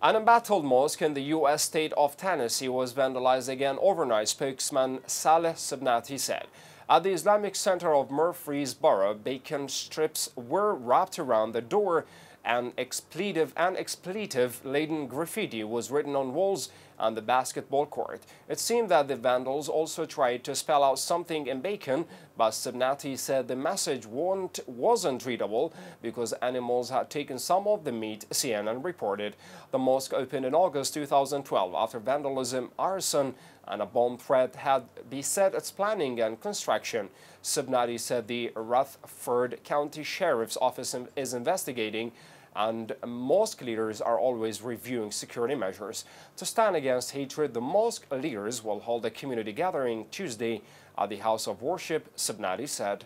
An embattled mosque in the U.S. state of Tennessee was vandalized again overnight, spokesman Saleh Sbenaty said. At the Islamic Center of Murfreesboro, bacon strips were wrapped around the door, and expletive-laden graffiti was written on walls and the basketball court. It seemed that the vandals also tried to spell out something in bacon, but Sbenaty said the message wasn't readable because animals had taken some of the meat, CNN reported. The mosque opened in August 2012 after vandalism, arson, and a bomb threat had beset its planning and construction. Sbenaty said the Rutherford County Sheriff's Office is investigating, and mosque leaders are always reviewing security measures. To stand against hatred, the mosque leaders will hold a community gathering Tuesday at the House of Worship, Sbenaty said.